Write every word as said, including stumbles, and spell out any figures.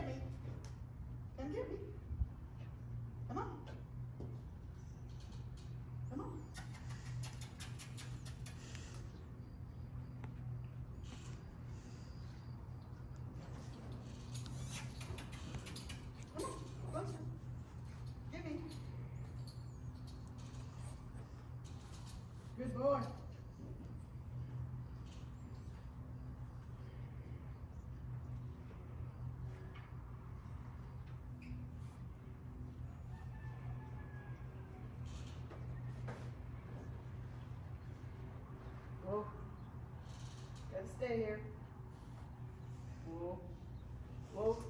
get me. Come get me. Come on. Come on. Good boy. Oh, gotta stay here. Whoa. Whoa.